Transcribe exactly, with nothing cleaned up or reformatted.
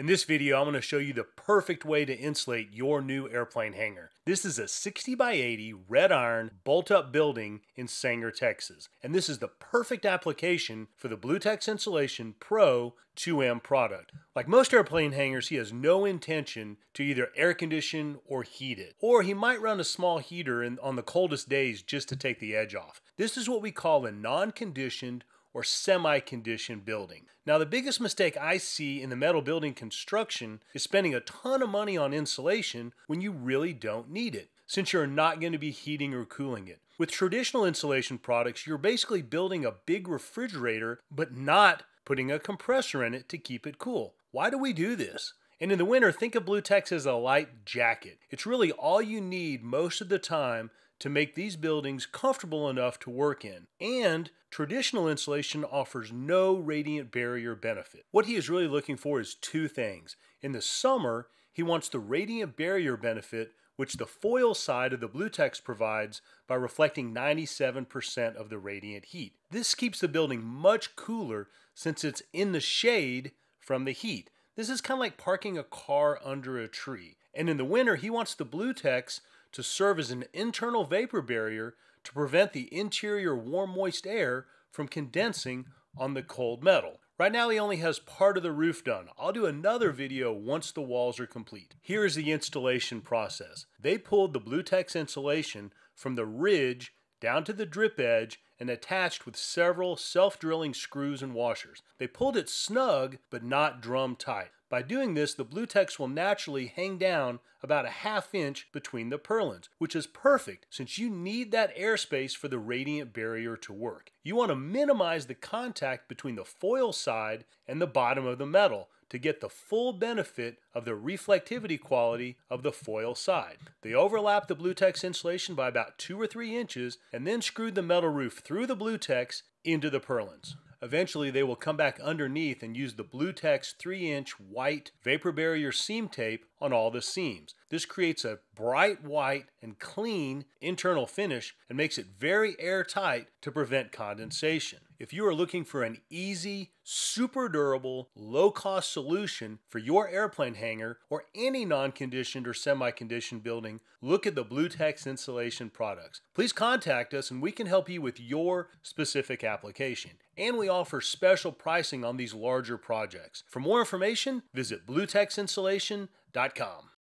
In this video, I'm going to show you the perfect way to insulate your new airplane hangar. This is a sixty by eighty red iron bolt-up building in Sanger, Texas, and this is the perfect application for the BlueTex Insulation Pro two M product. Like most airplane hangars, he has no intention to either air condition or heat it, or he might run a small heater in, on the coldest days just to take the edge off. This is what we call a non-conditioned or semi-conditioned building. Now, the biggest mistake I see in the metal building construction is spending a ton of money on insulation when you really don't need it, since you're not going to be heating or cooling it. With traditional insulation products, you're basically building a big refrigerator, but not putting a compressor in it to keep it cool. Why do we do this? And in the winter, think of BlueTex as a light jacket. It's really all you need most of the time to make these buildings comfortable enough to work in. And traditional insulation offers no radiant barrier benefit. What he is really looking for is two things. In the summer, he wants the radiant barrier benefit, which the foil side of the BlueTex provides by reflecting ninety-seven percent of the radiant heat. This keeps the building much cooler since it's in the shade from the heat. This is kind of like parking a car under a tree. And in the winter, he wants the BlueTex to serve as an internal vapor barrier to prevent the interior warm, moist air from condensing on the cold metal. Right now, he only has part of the roof done. I'll do another video once the walls are complete. Here is the installation process. They pulled the BlueTex insulation from the ridge down to the drip edge and attached with several self-drilling screws and washers. They pulled it snug, but not drum tight. By doing this, the BlueTex will naturally hang down about a half inch between the purlins, which is perfect since you need that airspace for the radiant barrier to work. You want to minimize the contact between the foil side and the bottom of the metal to get the full benefit of the reflectivity quality of the foil side. They overlapped the BlueTex insulation by about two or three inches and then screwed the metal roof through the BlueTex into the purlins. Eventually, they will come back underneath and use the BlueTex three inch white vapor barrier seam tape on all the seams. This creates a bright white and clean internal finish and makes it very airtight to prevent condensation. If you are looking for an easy, super durable, low-cost solution for your airplane hangar or any non-conditioned or semi-conditioned building, look at the BlueTex insulation products. Please contact us and we can help you with your specific application. And we offer special pricing on these larger projects. For more information, visit Blue Tex Insulation dot com.